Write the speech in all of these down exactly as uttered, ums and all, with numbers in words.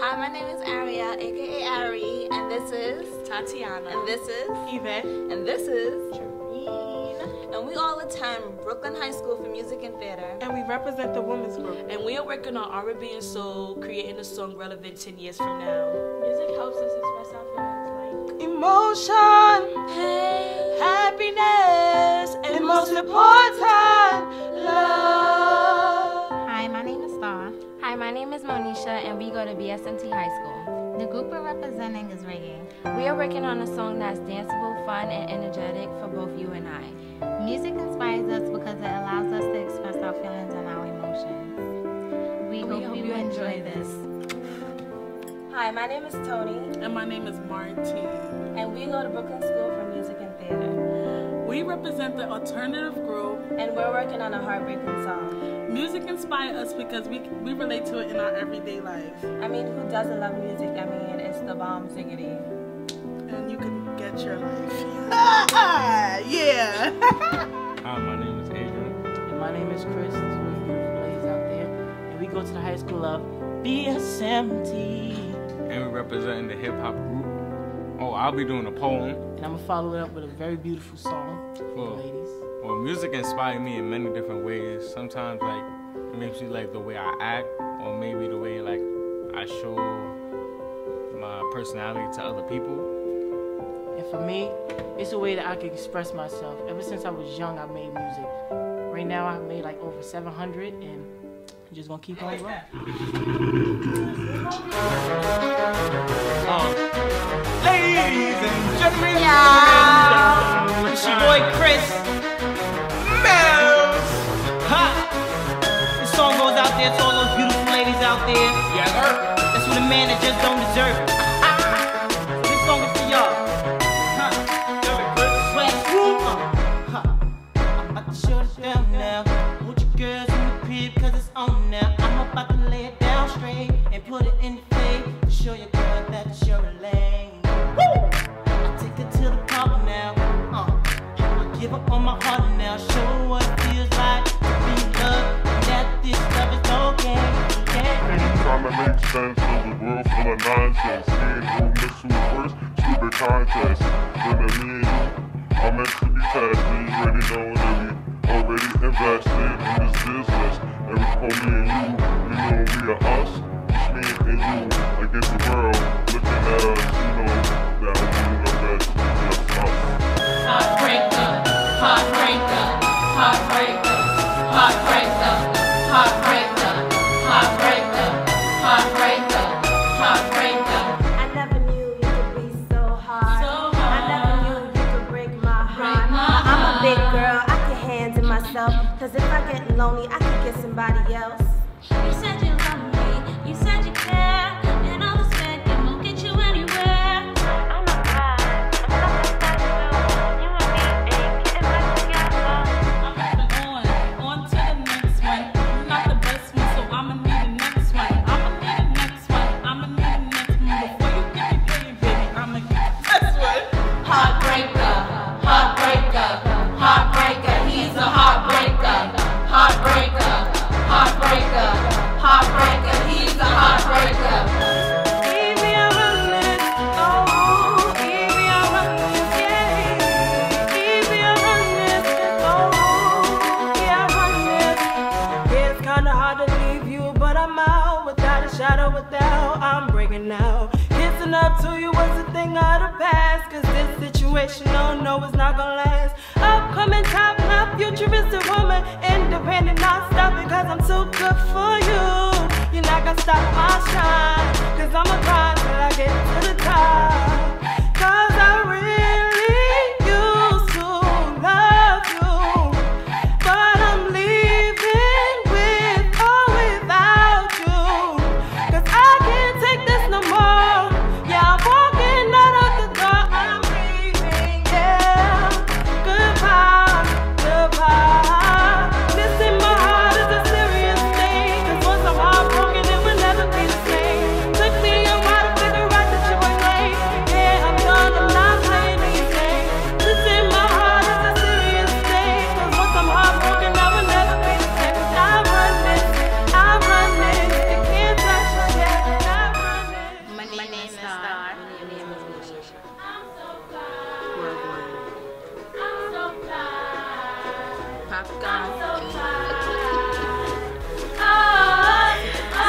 Hi, my name is Aria, aka Ari, and this is Tatiana, and this is Eve, and this is Jareen, and we all attend Brooklyn High School for Music and Theatre, and we represent the women's group, and we are working on R and B and soul, creating a song relevant ten years from now. Music helps us express our feelings like emotion, pain, happiness, and most important, love. Hi, my name is Monisha, and we go to B S M T High School. The group we're representing is reggae. We are working on a song that's danceable, fun, and energetic for both you and I. Music inspires us because it allows us to express our feelings and our emotions. We, we hope, hope you, you enjoy, enjoy this. Hi, my name is Tony. And my name is Martine. And we go to Brooklyn School for Music and Theatre. We represent the alternative group. And we're working on a heartbreaking song. Music inspires us because we we relate to it in our everyday life. I mean, who doesn't love music? I mean, it's the bomb ziggity. And you can get your life. Yeah! Hi, my name is Adrian. And my name is Chris. It's one of the beautiful ladies out there. And we go to the high school of B S M T. And we're representing the hip-hop group. Oh, I'll be doing a poem. And I'm going to follow it up with a very beautiful song for the ladies. Well, music inspired me in many different ways. Sometimes, like, it makes me like the way I act, or maybe the way, like, I show my personality to other people. And for me, it's a way that I can express myself. Ever since I was young, I made music. Right now, I've made, like, over seven hundred, and I'm just gonna keep on rolling. Oh. Ladies and gentlemen, yeah. It's your boy, Chris. There's all those beautiful ladies out there. Yeah, her. That's what a man that just don't deserve it. So this song is for y'all. Huh. Huh. I'm about to shut it down now. Put your girls in the crib, cause it's on now. I'm about to lay it down straight and put it in the fade. Show your girl that you're a lane. Woo! I take her to the park now. Uh. I give up on my heart now. Show her what it feels like to be loved. That this love is okay, yeah. Anytime it makes sense, there's a world full of nonsense. Seeing who missed who first, stupid contest. When I mean, I'm meant to be fast. You already know that we already invested in this business. And for me and you, you know we are us. It's me and you against the world. Looking at us, you know that we do our best. Just us. Heartbreaker, heartbreaker, heartbreaker, heartbreaker. Heartbreaker, heartbreaker, heartbreaker, heartbreaker. I never knew you could be so hard. So hard. I never knew you could break my heart. Break my heart. I'm a big girl, I can handle myself. Cause if I get lonely, I can get somebody else. You said you love me, you said you care. And all this fact it won't get you anywhere. I'm a god, I'm not a special. You and me, baby, if I together. I'm moving on, on to the next one. Heartbreaker, heartbreaker, heartbreaker, right now. Kissing up to you was a thing of the past, cause this situation, oh no, it's not gonna last. Upcoming top, my futuristic woman, independent, not stopping, cause I'm too good for you. You're not gonna stop my shine, cause I'ma grind till I get to the top. Cause I really used to love you, but I'm leaving with or without you. Cause I can't take this no more. Yeah, I'm walking out of the door, I'm leaving, yeah. Goodbye, goodbye. Missing my heart is a serious thing, cause once I'm heartbroken it will never be the same. Took me a while to figure out that you were late. I'm not playing these games. This in my heart is a serious thing, cause once I'm heartbroken I will never be the same. I'm running, I'm running, you can't touch my head, I'm running. My name, my name is Star. My name is Misha. I'm so fly. Word one. I'm so fly. Popcorn. I'm so fly. Oh, oh, oh. Tryna roll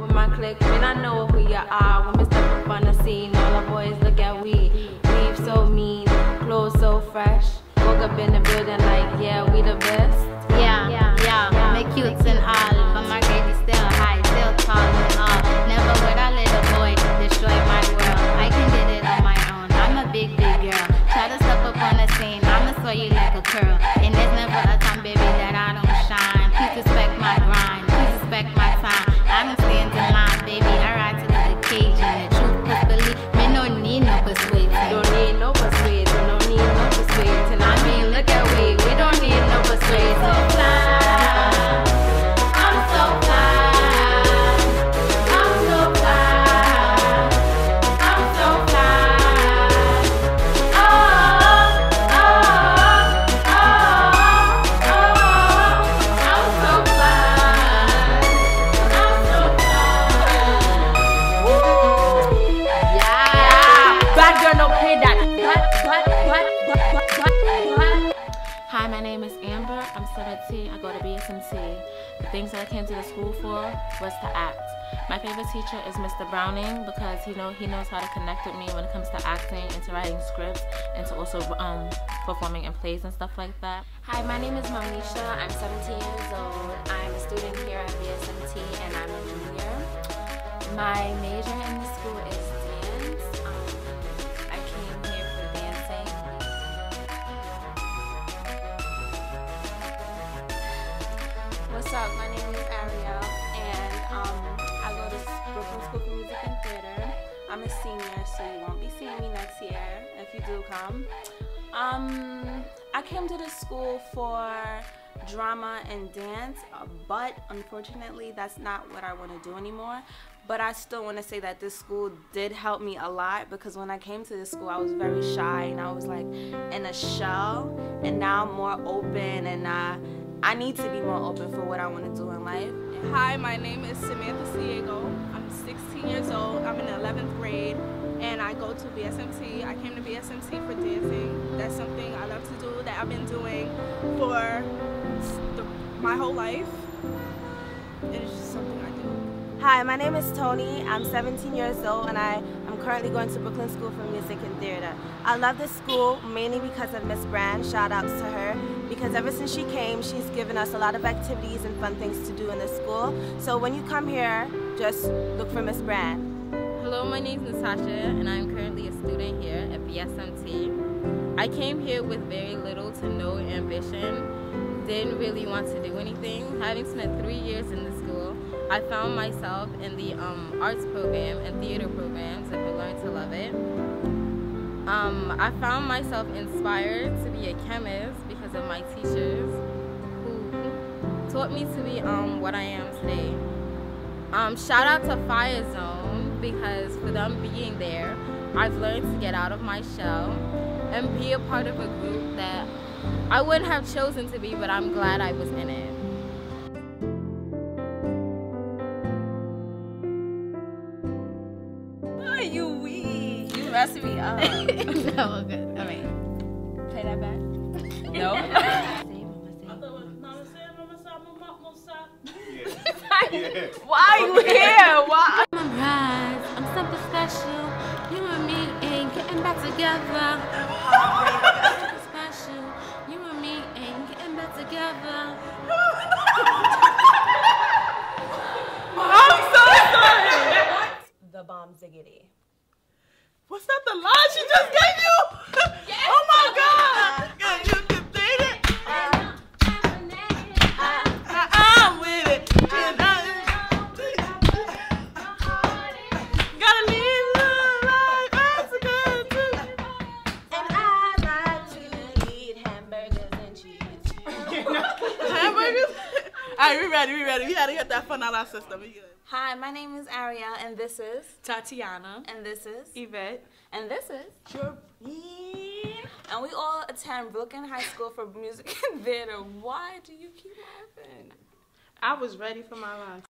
with my clique, and I know who you are. When we step up on the scene, all the boys look at we. Weave so mean, clothes so fresh. Woke up in the building like, yeah, we the best. Yeah, yeah, yeah, yeah. Make cutes and all, but my grade is still high, still tall and all. Never would I let a boy destroy my world. I can get it on my own. I'm a big, big girl. Try to step up on the scene, I'ma swear you like a curl. And there's never a time, baby, that I don't shine. Please respect my grind. My time, I don't stand in line, baby. I ride to the cage, and the truth was believed. Men don't need no persuasion, don't need no persuasion, don't need no persuasion. I mean, look at we, we don't need no persuasion. So fly. I go to B S M T. The things that I came to the school for was to act. My favorite teacher is Mister Browning because he know he knows how to connect with me when it comes to acting and to writing scripts and to also um, performing in plays and stuff like that. Hi, my name is Monisha. I'm seventeen years old. I'm a student here at B S M T and I'm a junior. My major in the school is dance. Um, I came here for dancing. What's up? My name is Ariel, and um, I go to Brooklyn School for Music and Theatre. I'm a senior, so you won't be seeing me next year if you do come. Um, I came to this school for drama and dance, but unfortunately that's not what I want to do anymore. But I still want to say that this school did help me a lot, because when I came to this school I was very shy and I was like in a shell, and now I'm more open, and I I need to be more open for what I want to do in life. Hi, my name is Samantha Ciego. I'm sixteen years old. I'm in eleventh grade, and I go to B S M T. I came to B S M T for dancing. That's something I love to do, that I've been doing for the, my whole life. It's just something I do. Hi, my name is Tony. I'm seventeen years old, and I am currently going to Brooklyn School for Music and Theatre. I love this school mainly because of Miss Brand. Shout outs to her. Because ever since she came, she's given us a lot of activities and fun things to do in the school. So when you come here, just look for Miss Brand. Hello, my name is Natasha, and I'm currently a student here at B S M T. I came here with very little to no ambition, didn't really want to do anything. Having spent three years in the school, I found myself in the um, arts program and theater programs, and I learned to love it. Um, I found myself inspired to be a chemist because of my teachers who taught me to be um, what I am today. Um, shout out to Fyrezone, because for them being there, I've learned to get out of my shell and be a part of a group that I wouldn't have chosen to be, but I'm glad I was in it. mess me up. No, we're good. All right. Play that back. No. Yeah. Why are you here? Why? I'm a rise. I'm something special. You and me ain't getting back together. I'm special. You and me ain't getting back together. I'm so sorry. The bomb ziggity. Was that the line she just gave you? Yes. Oh my God. God, you can beat it. Uh, uh, I'm with it. And I, gotta leave love like that's a good thing. And I like to eat hamburgers and cheese. Hamburgers? All right, we ready, we ready. We had to get that fun out of our system. We good. Hi, my name is Ariel, and this is Tatiana, and this is Yvette, and this is Joreen, and we all attend Brooklyn High School for Music and Theatre. Why do you keep laughing? I was ready for my life.